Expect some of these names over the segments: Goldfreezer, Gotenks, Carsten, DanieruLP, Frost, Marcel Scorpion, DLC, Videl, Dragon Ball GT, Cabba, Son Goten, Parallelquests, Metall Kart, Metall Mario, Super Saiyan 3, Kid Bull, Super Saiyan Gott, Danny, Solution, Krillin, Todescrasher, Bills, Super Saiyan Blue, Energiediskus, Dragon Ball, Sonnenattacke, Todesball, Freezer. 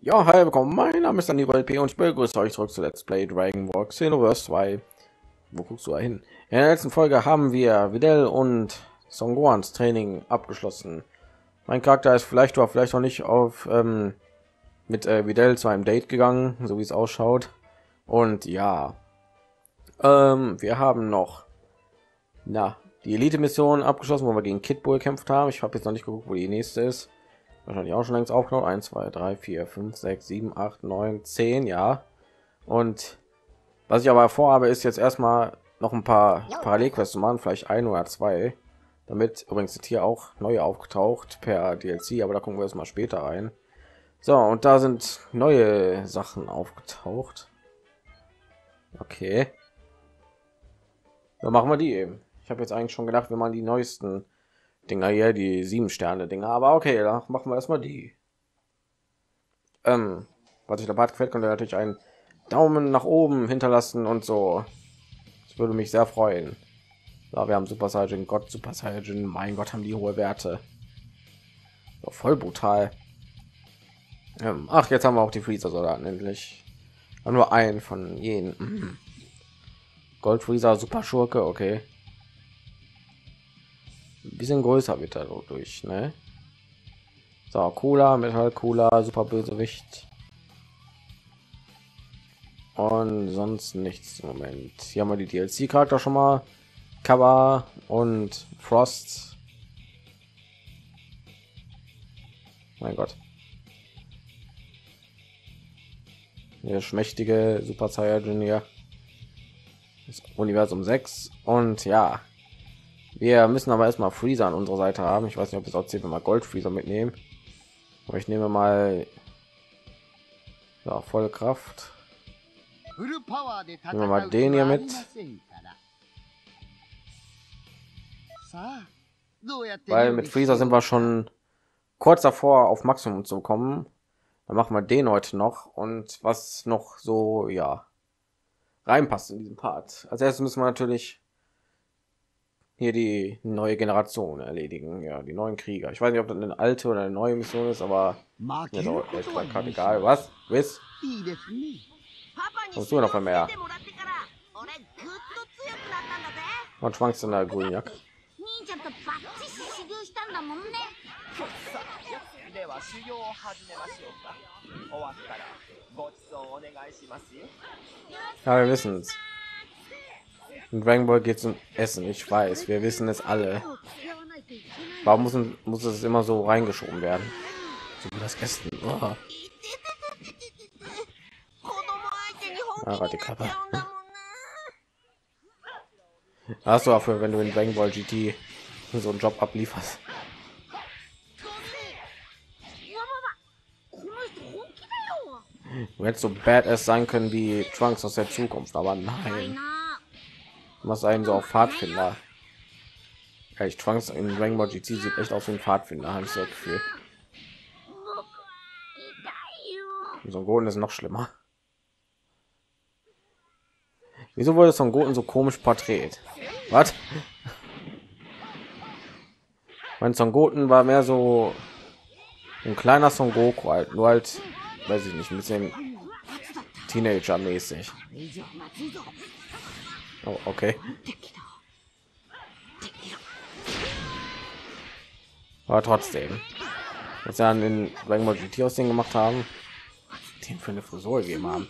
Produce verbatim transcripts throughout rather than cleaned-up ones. Ja, hi, willkommen, mein Name ist DanieruLP und ich begrüße euch zurück zu Let's Play Dragon Ball Xenoverse zwei. Wo guckst du da hin? In der letzten Folge haben wir Videl und Songohans Training abgeschlossen. Mein Charakter ist vielleicht oder vielleicht noch nicht auf ähm, mit äh, Videl zu einem Date gegangen, so wie es ausschaut. Und ja, ähm, wir haben noch na, die Elite-Mission abgeschlossen, wo wir gegen Kid Bull gekämpft haben. Ich habe jetzt noch nicht geguckt, wo die nächste ist. Wahrscheinlich auch schon längst aufgenommen. eins, zwei, drei, vier, fünf, sechs, sieben, acht, neun, zehn, ja. Und was ich aber vorhabe, ist jetzt erstmal noch ein paar Parallelquests zu machen, vielleicht ein oder zwei. Damit übrigens sind hier auch neue aufgetaucht per D L C, aber da gucken wir erstmal später rein. So, und da sind neue Sachen aufgetaucht. Okay. Dann machen wir die eben. Ich habe jetzt eigentlich schon gedacht, wir machen die neuesten Dinger hier, die sieben Sterne Dinger, aber okay, da machen wir erstmal die. Ähm, was euch dabei gefällt, könnt ihr natürlich einen Daumen nach oben hinterlassen und so. Das würde mich sehr freuen. Da ja, wir haben Super Saiyan Gott, Super Saiyan, mein Gott, haben die hohe Werte. War voll brutal. Ähm, ach, jetzt haben wir auch die Freezer Soldaten endlich. Aber nur einen von jenen. Goldfreezer, Super Schurke, okay. Bisschen größer wird dadurch, ne? So, Cooler, Metall, Cooler, Super Bösewicht und sonst nichts im Moment. Hier haben wir die D L C Charakter schon mal, Cabba und Frost. Mein Gott, der schmächtige Super Saiyan hier, das Universum sechs. Und ja, wir müssen aber erstmal Freezer an unserer Seite haben. Ich weiß nicht, ob es auch zählt, wenn wir Goldfreezer mitnehmen. Aber ich nehme mal ja, volle Kraft. Nehmen wir mal den hier mit. Weil mit Freezer sind wir schon kurz davor, auf Maximum zu kommen. Dann machen wir den heute noch und was noch so ja reinpasst in diesen Part. Als erstes müssen wir natürlich hier die neue Generation erledigen, ja, die neuen Krieger. Ich weiß nicht, ob das eine alte oder eine neue Mission ist, aber mir ist auch gerade egal. Was? Wiss? Kommst du noch mal mehr? Und schwankst in der grünen Jacke. Ja, wir wissen es. In Dragon Ball geht es um Essen, ich weiß, wir wissen es alle. Warum muss, muss es immer so reingeschoben werden? So wie das Essen. Oh. Ah, die Kappe. Hast du dafür, wenn du in Dragon Ball G T so einen Job ablieferst? Du hättest so badass sein können wie Trunks aus der Zukunft, aber nein. Was einen so auf Pfadfinder. Ja, ich Trunks in Dragon Ball G T sieht echt aus wie ein Pfadfinder, habe ich so Gefühl. Son Goten ist noch schlimmer. Wieso wurde Son Goten so komisch porträtiert? Was? Mein Son Goten war mehr so ein kleiner Son Goku, halt, nur halt, weiß ich nicht, ein bisschen Teenager-mäßig. Oh, okay. Aber trotzdem, was wir an den Dragon Ball G T aussehen gemacht haben, den für eine Frisur gegeben haben.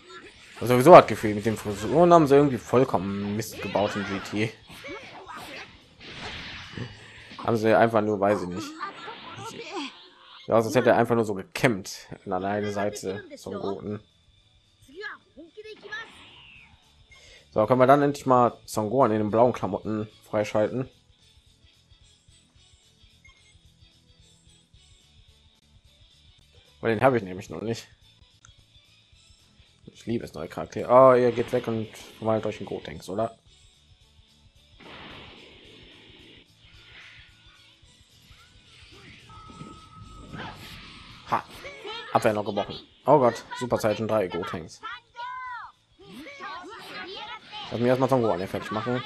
Also sowieso hat Gefühl, mit den Frisuren haben sie irgendwie vollkommen Mist gebaut im G T. Haben sie einfach nur, weiß ich nicht. Ja, sonst hätte er einfach nur so gekämmt an einer Seite zum Goten. So, können wir dann endlich mal Songohan in den blauen Klamotten freischalten. Weil den habe ich nämlich noch nicht. Ich liebe es, neue Charaktere. Oh, ihr geht weg und malt euch einen Gotenks, oder? Ha! Abwehr noch gebrochen. Oh Gott, Super Saiyan drei Gotenks. Lass mir erstmal Songohan fertig machen.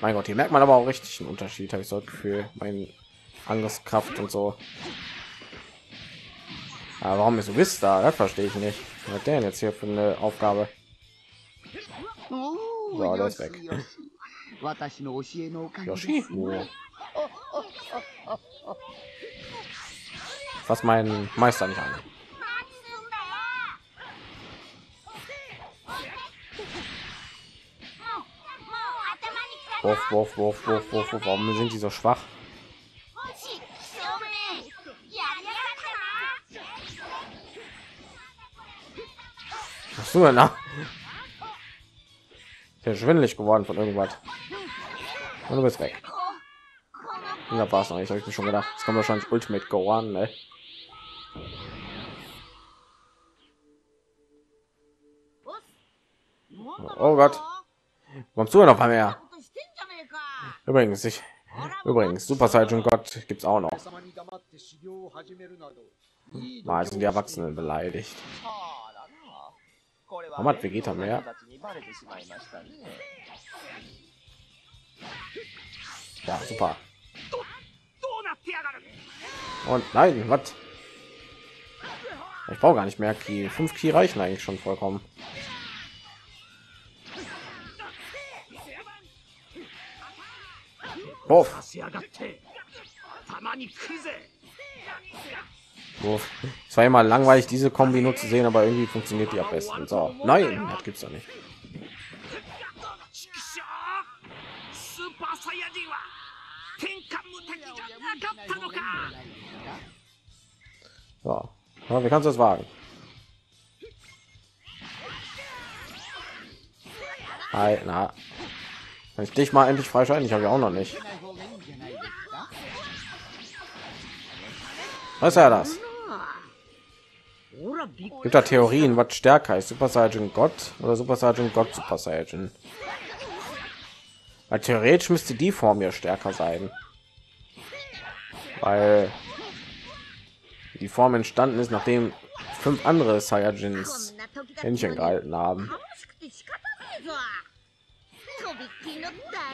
Mein Gott, hier merkt man aber auch richtig einen Unterschied, habe ich so für meine Angriffskraft und so. Aber warum ist Whis da? Das verstehe ich nicht. Was hat der denn jetzt hier für eine Aufgabe? So, der ist weg. Fass meinen Meister nicht an. Wurf, wurf, wurf, wurf, wurf, wurf. Warum sind die so schwach? Was du denn da? Ich bin schwindelig geworden von irgendwas. Und du bist weg. Und da war es noch nicht, habe ich mir schon gedacht. Jetzt kommt wahrscheinlich Ultimate Go an, ne? Oh Gott. Kommst du denn noch mal mehr? Übrigens, ich... Übrigens, Super Saiyan Gott gibt's auch noch. Mal sind die Erwachsenen beleidigt. Warum hat Vegeta mehr? Ja, super. Und nein, was? Ich brauche gar nicht mehr Ki. Fünf Ki reichen eigentlich schon vollkommen. Wurf. Wurf. Es war immer langweilig, diese Kombi nur zu sehen, aber irgendwie funktioniert die am besten. So, nein, das gibt's doch nicht. So, ja, wie kannst du das wagen? Nein, na. Wenn ich dich mal endlich freischalten, ich habe ja auch noch nicht. Was ist ja das? Gibt da Theorien, was stärker ist, Super Saiyan Gott oder Super Saiyan Gott Super Saiyan? Weil theoretisch müsste die Form ja stärker sein, weil die Form entstanden ist, nachdem fünf andere Saiyajins Händchen gehalten haben.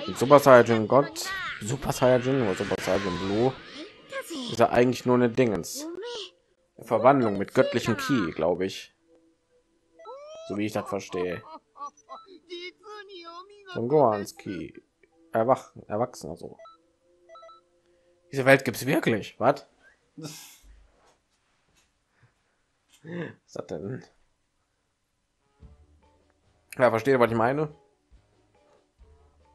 Und Super Saiyan Gott, Super Saiyan oder Super Saiyan Blue ist ja eigentlich nur eine Dingens Verwandlung mit göttlichem Ki, glaube ich, so wie ich das verstehe. Songohans Ki erwachen, erwachsen, also diese Welt gibt es wirklich. Was? Was hat denn? Ja, verstehe, was ich meine.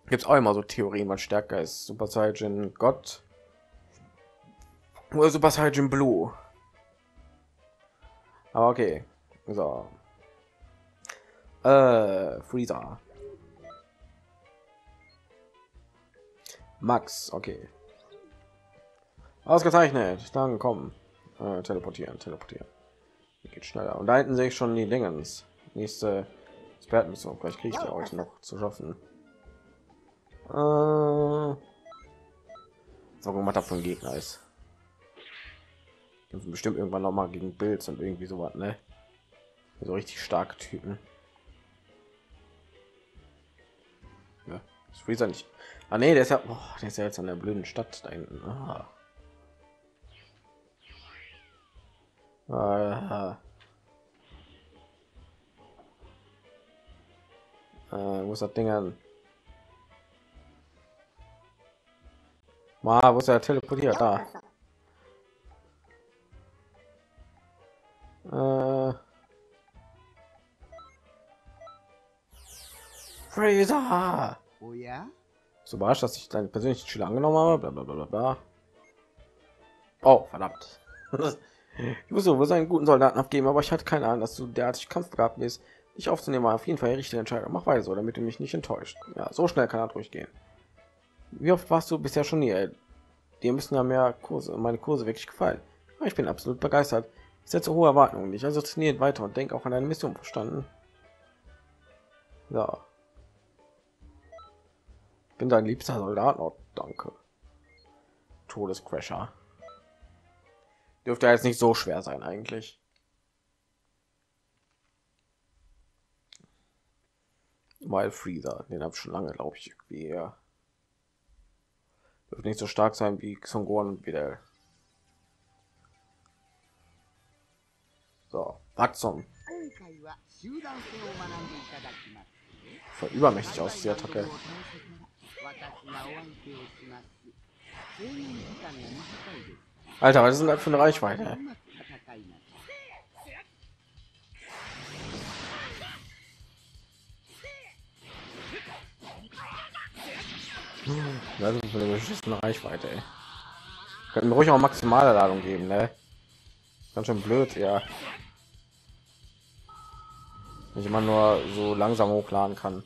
Gibt es auch immer so Theorien, was stärker ist, Super Saiyan Gott oder Super Saiyan Blue. Aber okay, so äh, Freezer. Max, okay. Ausgezeichnet. Dann kommen. Äh, teleportieren, teleportieren. Geht schneller. Und da hinten sehe ich schon die Dingens. Nächste Expertenmission. Vielleicht kriege ich die heute noch zu schaffen. Äh, so gemacht habe von Gegner ist. Kämpfen bestimmt irgendwann noch mal gegen Bills und irgendwie sowas, ne? So richtig starke Typen. Ja, das Freezer nicht. Ah nee, der ist ja, oh, der ist ja jetzt an der blöden Stadt da hinten. Ah. Ah. Ah, wo ist das Ding an? Ma, wo ist er teleportiert? Da. Ah. Freezer! Oh ja? So überrascht, dass ich deinen persönlichen Schüler angenommen habe. Blablabla. Bla bla bla. Oh, verdammt. Ich muss so einen guten Soldaten abgeben, aber ich hatte keine Ahnung, dass du derartig kampfbegabt bist. Ich aufzunehmen, aber auf jeden Fall die richtige Entscheidung. Mach weiter so, damit du mich nicht enttäuscht. Ja, so schnell kann er durchgehen. Wie oft warst du bisher schon hier? Dir müssen ja mehr Kurse, meine Kurse wirklich gefallen. Aber ich bin absolut begeistert. Ich setze hohe Erwartungen nicht. Also trainiert weiter und denk auch an deine Mission, verstanden? Ja. Bin dein liebster Soldat. Oh, danke. Todescrasher. Dürfte ja jetzt nicht so schwer sein eigentlich. Weil Freezer, den habe ich schon lange, glaube ich, wie er. Dürfte nicht so stark sein wie Songohan und Videl. Wachstum. Voll übermächtig aus, die Attacke. Alter, was ist denn das für eine Reichweite? Das ist eine beschissene Reichweite, ey. Könnten ruhig auch maximale Ladung geben, ne? Ganz schön blöd, ja. Wenn ich immer nur so langsam hochladen kann.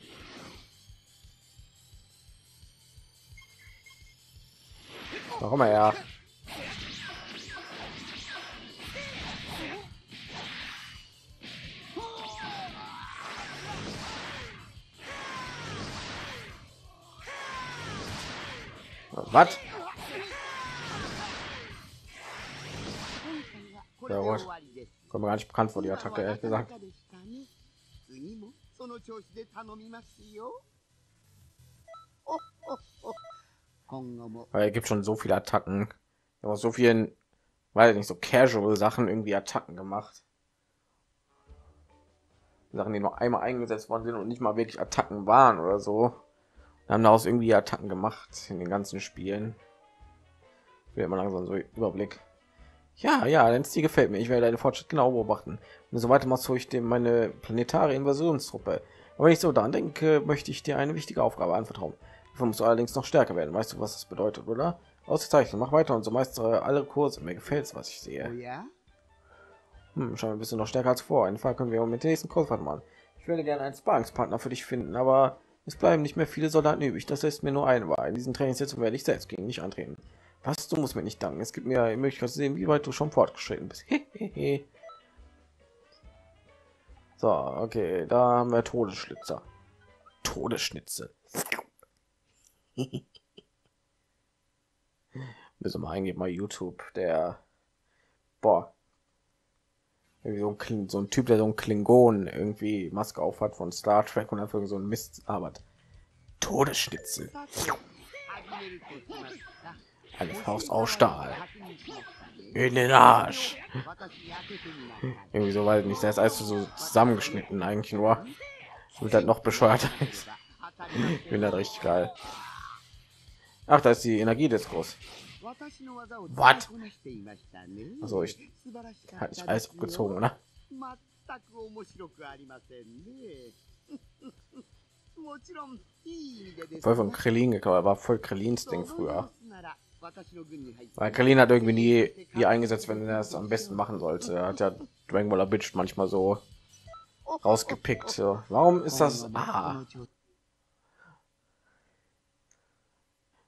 Warum er ja? Was? Ja, gut. Kommt mir gar nicht bekannt vor, die Attacke, ehrlich gesagt. Weil es gibt schon so viele Attacken. Ich habe so vielen, weil nicht so casual Sachen irgendwie Attacken gemacht. Sachen, die nur einmal eingesetzt worden sind und nicht mal wirklich Attacken waren oder so. Haben daraus irgendwie Attacken gemacht in den ganzen Spielen. Wird mal langsam so Überblick. Ja, ja, denn die gefällt mir. Ich werde deinen Fortschritt genau beobachten. Und so weiter machst du ich dem meine planetare Invasionstruppe. Aber wenn ich so daran denke, möchte ich dir eine wichtige Aufgabe anvertrauen. Davon musst du allerdings noch stärker werden. Weißt du, was das bedeutet, oder? Ausgezeichnet. Mach weiter und so meistere alle Kurse. Mir gefällt's, was ich sehe. Hm, schau mal, bist du noch stärker als vor. Einen Fall können wir mit der nächsten Kursfahrt machen. Ich würde gerne einen Sparringspartner für dich finden, aber es bleiben nicht mehr viele Soldaten übrig. Das lässt mir nur ein Wahl. In diesen Trainingssitzungen werde ich selbst gegen mich antreten. Was? Du musst mir nicht danken. Es gibt mir die Möglichkeit zu sehen, wie weit du schon fortgeschritten bist. So, okay. Da haben wir Todesschlitzer. Todesschnitzel. Müssen wir eingeben mal YouTube. Der... Boah. Irgendwie so ein, Kling, so ein Typ, der so ein Klingon irgendwie Maske auf hat von Star Trek und einfach so ein Mist arbeitet. Todesschnitzel. Eine Faust aus Stahl. In den Arsch. Irgendwie so, weil nicht, das ist alles so zusammengeschnitten eigentlich nur. Und dann noch bescheuert ist. Ich bin das richtig geil. Ach, da ist die Energiediskus. Was? Also ich hat nicht alles abgezogen, oder? Voll von Krillin gekauft, war voll Krillins Ding früher. Weil Krillin hat irgendwie nie die eingesetzt, wenn er es am besten machen sollte. Er hat ja Dragon Ball Bitch manchmal so rausgepickt. So. Warum ist das? Ah.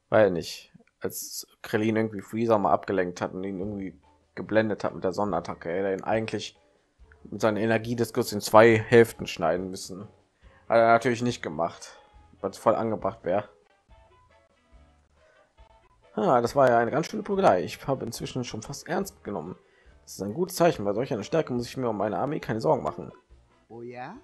Weil nicht. Als Krillin irgendwie Freezer mal abgelenkt hat und ihn irgendwie geblendet hat mit der Sonnenattacke, er ihn eigentlich mit seiner Energiediskus in zwei Hälften schneiden müssen. Hat er natürlich nicht gemacht, was voll angebracht wäre. Ah, das war ja eine ganz schöne Prügelei. Ich habe inzwischen schon fast ernst genommen. Das ist ein gutes Zeichen. Bei solch einer Stärke muss ich mir um meine Armee keine Sorgen machen. Oh ja?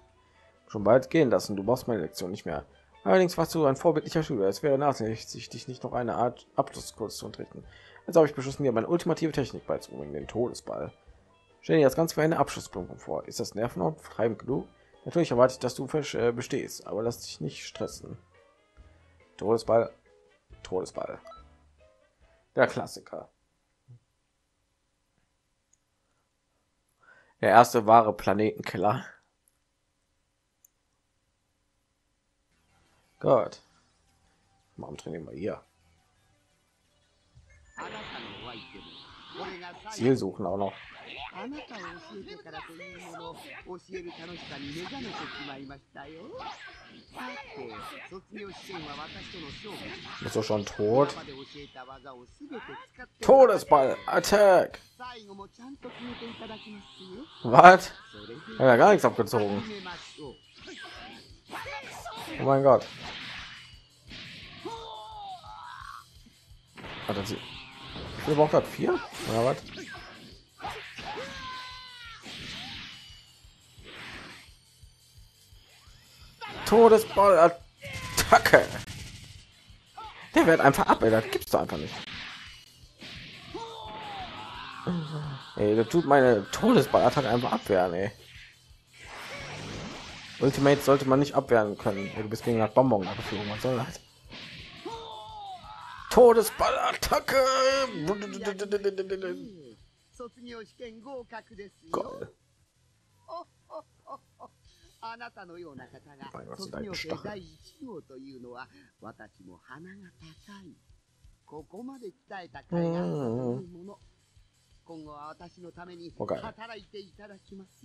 Schon bald gehen lassen. Du brauchst meine Lektion nicht mehr. Allerdings warst du ein vorbildlicher Schüler. Es wäre nachsichtig, dich nicht noch eine Art Abschlusskurs zu unterrichten. Jetzt habe ich beschlossen, dir meine ultimative Technik beizubringen, den Todesball. Stell dir das Ganze für eine Abschlussprüfung vor. Ist das nervenhaft treibend genug? Natürlich erwarte ich, dass du bestehst, aber lass dich nicht stressen. Todesball, Todesball. Der Klassiker. Der erste wahre Planetenkiller. Gott. Warum trainieren wir hier? Ziel suchen auch noch. Bist du schon tot? Todesball, Attack! Was? Er hat gar nichts abgezogen. Oh mein Gott. Hat er sie? Ich brauche gerade vier? Oder was? Todesball-Attacke. Der wird einfach ab, ey. Das gibt's doch einfach nicht. Ey, das tut meine Todesballattacke einfach abwehren, ey. Ultimate sollte man nicht abwehren können. Ey, du bist gegen das Bonbon abgeflogen, was soll das? Todesballattacke! Gold. Okay.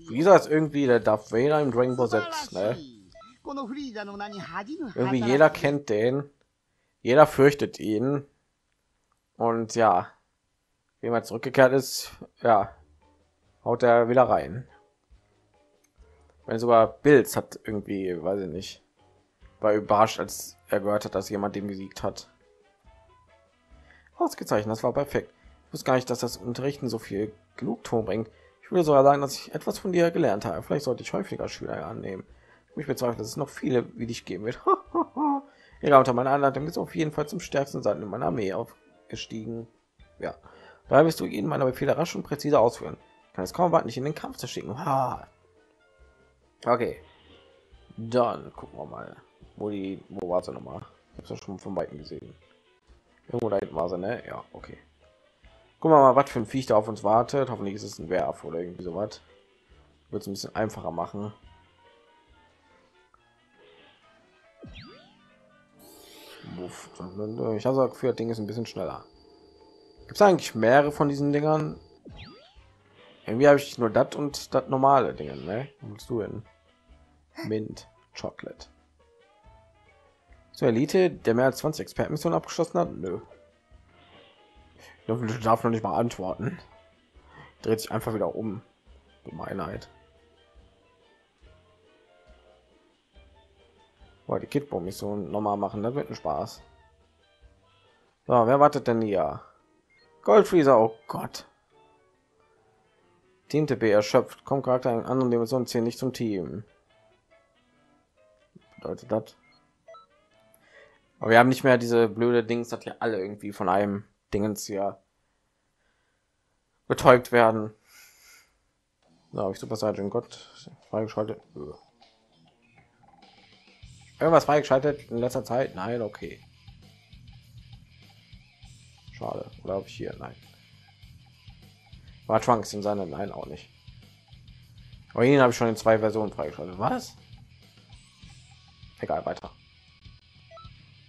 Freezer ist irgendwie der Darth Vader im Dragon Ball Z, ne? Irgendwie jeder kennt den, jeder fürchtet ihn und ja, wenn er zurückgekehrt ist, ja, haut er wieder rein. Wenn sogar Bills hat irgendwie, weiß ich nicht, war überrascht, als er gehört hat, dass jemand den besiegt hat. Ausgezeichnet, das war perfekt. Ich wusste gar nicht, dass das Unterrichten so viel Genugtuung bringt. Ich würde sogar sagen, dass ich etwas von dir gelernt habe. Vielleicht sollte ich häufiger Schüler annehmen. Mich bezweifelt, dass es noch viele wie dich geben wird. Ja, unter meiner Anleitung bist du auf jeden Fall zum stärksten Seiten in meiner Armee aufgestiegen. Ja, daher wirst du jeden meiner Befehle rasch und präzise ausführen. Ich kann es kaum warten, dich in den Kampf zu schicken. Ha. Okay, dann gucken wir mal, wo die wo war sie nochmal? Ich habe es schon von weitem gesehen. Irgendwo da hinten war sie, ne? Ja, okay. Gucken wir mal, was für ein Viech da auf uns wartet. Hoffentlich ist es ein Werf oder irgendwie so was. Wird es ein bisschen einfacher machen. Ich habe das Gefühl, das Ding ist ein bisschen schneller. Gibt es eigentlich mehrere von diesen Dingern? Irgendwie habe ich nur das und das normale Dinge, ne? Willst du hin? Mint, Chocolate. Zur Elite, der mehr als zwanzig Expertenmissionen abgeschlossen hat? Nö. Ich darf noch nicht mal antworten. Dreht sich einfach wieder um. Gemeinheit. Boah, die Kid Bull Mission nochmal machen, das wird ein Spaß. So, wer wartet denn hier? Goldfreezer, oh Gott. Team T P erschöpft, kommt Charakter in anderen Dimensionen zählen nicht zum Team. Bedeutet das? Aber wir haben nicht mehr diese blöde Dings, dass wir alle irgendwie von einem Dingens hier betäubt werden. Da habe ich Super Saiyan Gott freigeschaltet. Irgendwas freigeschaltet in letzter Zeit? Nein, okay. Schade. Oder habe ich hier? Nein. War Trunks in seiner? Nein, auch nicht. Aber ihn habe ich schon in zwei Versionen freigeschaltet. Was? Egal, weiter.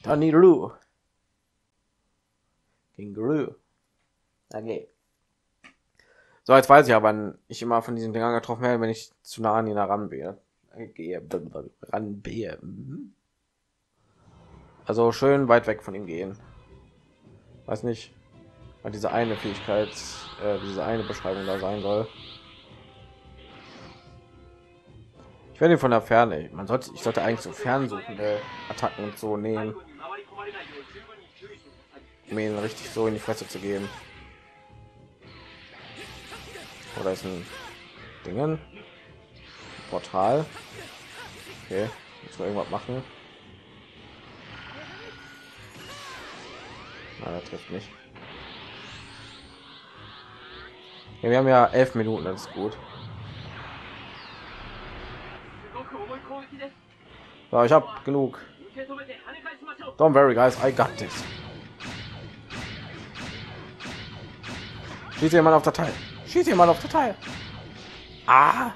DanieruLP. Kangaroo. Okay. So, jetzt weiß ich aber, wann ich immer von diesen Dingern getroffen werde, wenn ich zu nah an ihn herangehe. Also schön weit weg von ihm gehen. Weiß nicht, weil diese eine Fähigkeit, äh, diese eine Beschreibung da sein soll. Ich werde ihn von der Ferne. Man sollte, ich sollte eigentlich so fernsuchende Attacken und so nehmen. Mir richtig so in die Fresse zu geben. Oder ist ein Dingen Portal? Okay, muss man irgendwas machen. Na, das trifft nicht. Ja, wir haben ja elf Minuten, das ist gut. So, ich habe genug. Don't worry, guys, I got this. Schießt jemand auf Datei? Schießt jemand auf Datei? Ah!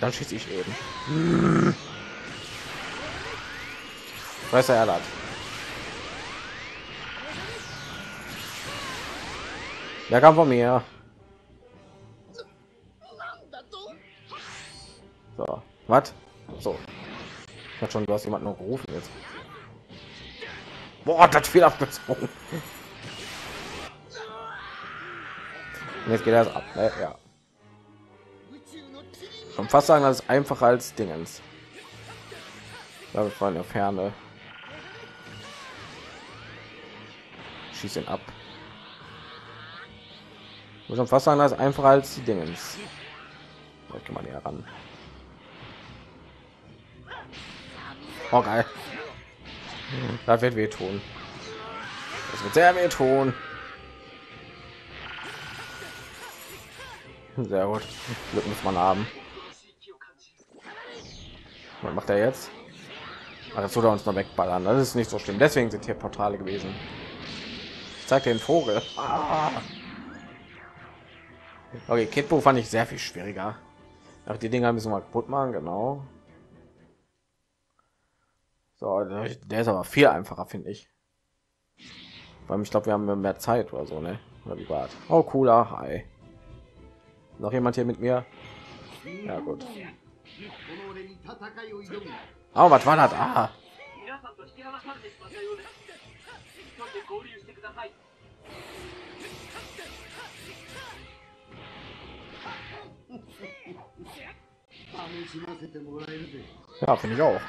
Dann schieße ich eben. Hm. Weiß er das? Der kam von mir. So, was? So. Ich hab schon, du hast jemanden noch gerufen jetzt. Boah, das viel abgezogen. Jetzt geht das ab, ne? Ja. Ich kann fast sagen, das ist einfacher als Dingens. Da wir in der Ferne. Schieß ihn ab. Ich muss schon fast sagen, das ist einfacher als die Dingens. Da kann man näher ran. Oh geil. Das wird wehtun. Das wird sehr wehtun. Sehr gut. Glück muss man haben. Was macht er jetzt? Das würde uns noch wegballern. Das ist nicht so schlimm. Deswegen sind hier Portale gewesen. Ich zeig den Vogel. Ah. Okay, Kid Bull fand ich sehr viel schwieriger. Auch die Dinger müssen wir kaputt machen, genau. So, der ist aber viel einfacher, finde ich. Weil ich glaube, wir haben mehr Zeit oder so, ne? Oder wie war's? Oh, cooler. Hi. Noch jemand hier mit mir? Ja, gut. Oh, was war das? Ah. Ja, finde ich auch.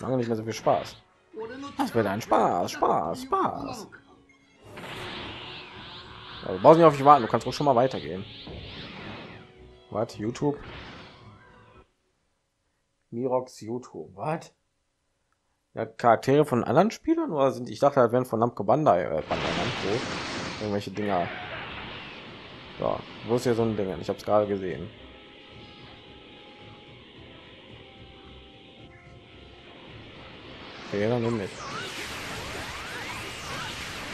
Lange nicht mehr so viel Spaß. Das wird ein Spaß, Spaß, Spaß. Also, brauchst nicht auf dich warten, du kannst ruhig schon mal weitergehen. Was? YouTube? Mirox YouTube, was? Ja, Charaktere von anderen Spielern oder sind? Ich dachte, das wären von Namco Bandai, äh, Bandai Namco. Irgendwelche Dinger. So, wo ist hier so ein Ding? Ich habe es gerade gesehen. Okay, dann nimm nicht.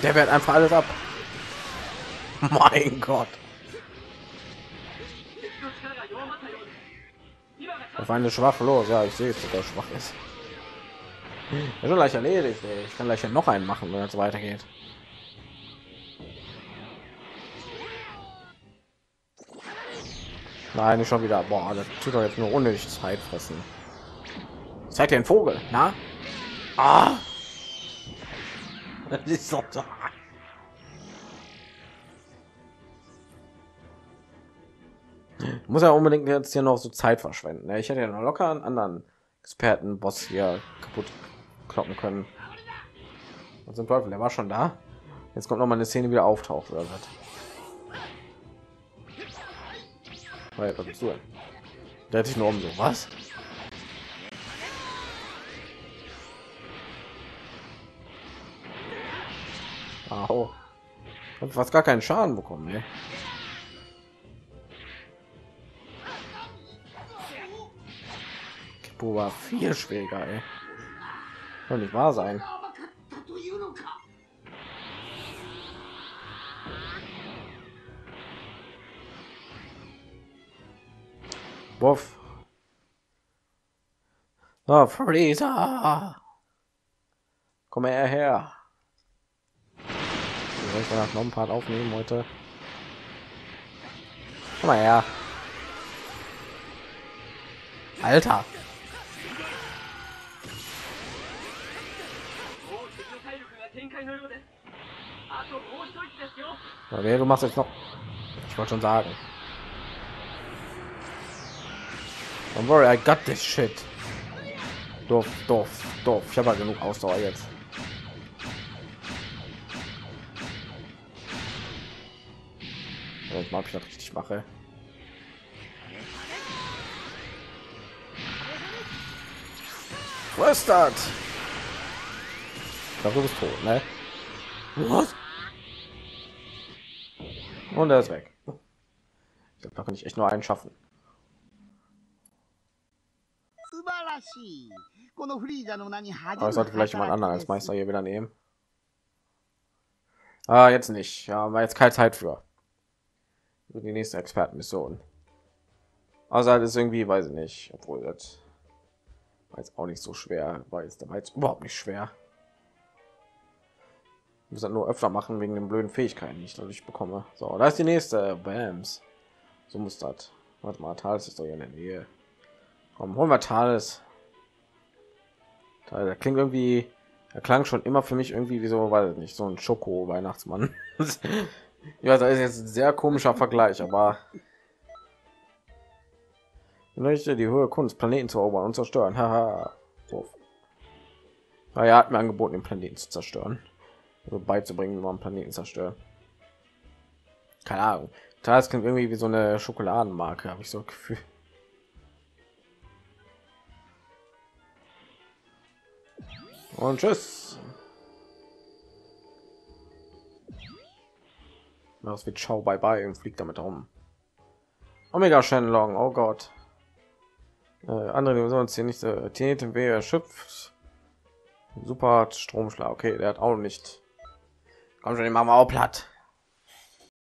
Der wehrt einfach alles ab. Mein Gott. Das war eine schwache los, ja, ich sehe es, dass das schwach ist. Ja, schon gleich erledigt, ey. Ich kann gleich ja noch einen machen, wenn es weitergeht. Nein, ich schon wieder. Boah, das tut doch jetzt nur unnötig Zeit fressen. Zeigt den Vogel, na? Ah! Das ist doch da. Muss ja unbedingt jetzt hier noch so Zeit verschwenden. Ich hätte ja noch locker einen anderen Experten-Boss hier kaputt kloppen können. Und zum Teufel, der war schon da. Jetzt kommt noch mal eine Szene, wieder auftaucht oder was? Was bist du denn? Der hat sich nur um so was. Oh. Und fast gar keinen Schaden bekommen, ey. War viel schwieriger, ey. Soll nicht wahr sein. Buff. Oh, Freezer. Komm her, her. Soll ich danach noch ein Part aufnehmen heute? Komm mal her. Alter. Okay, du machst jetzt noch. Ich wollte schon sagen. Don't worry, I got this shit. Doof, doof, doof. Ich habe halt genug Ausdauer jetzt. Mal, ob ich das richtig mache. Was ist das? Ich glaube, du bist tot, ne? Was? Und er ist weg. Da kann ich echt nur einen schaffen. Aber ich sollte vielleicht jemand anderen als Meister hier wieder nehmen. Ah, jetzt nicht. Ja, war jetzt keine Zeit für. Für die nächste Expertenmission. Also das ist irgendwie, weiß ich nicht. Obwohl das war jetzt auch nicht so schwer. War jetzt, war jetzt überhaupt nicht schwer. Muss das nur öfter machen wegen den blöden Fähigkeiten, die ich dadurch bekomme. So, da ist die nächste. Bams. So muss das. Warte mal, Thales ist doch hier in der Nähe. Komm, holen wir Thales. Da klingt irgendwie, er klang schon immer für mich irgendwie wie so, weiß nicht, so ein Schoko-Weihnachtsmann. Ja, das ist jetzt ein sehr komischer Vergleich, aber ich möchte die höhere Kunst, Planeten zu erobern und zerstören. Haha. Ja, er hat mir angeboten, den Planeten zu zerstören. Also beizubringen, wie man Planeten zerstört. Keine Ahnung. Das klingt irgendwie wie so eine Schokoladenmarke, habe ich so ein Gefühl. Und tschüss. Das wird Ciao, bye bye und fliegt damit rum. Omega Shenlong, oh Gott. Äh, andere Dimensionen ziehen nicht äh, T N T erschöpft. Super Stromschlag, okay, der hat auch nicht. Komm schon, den machen wir auch platt.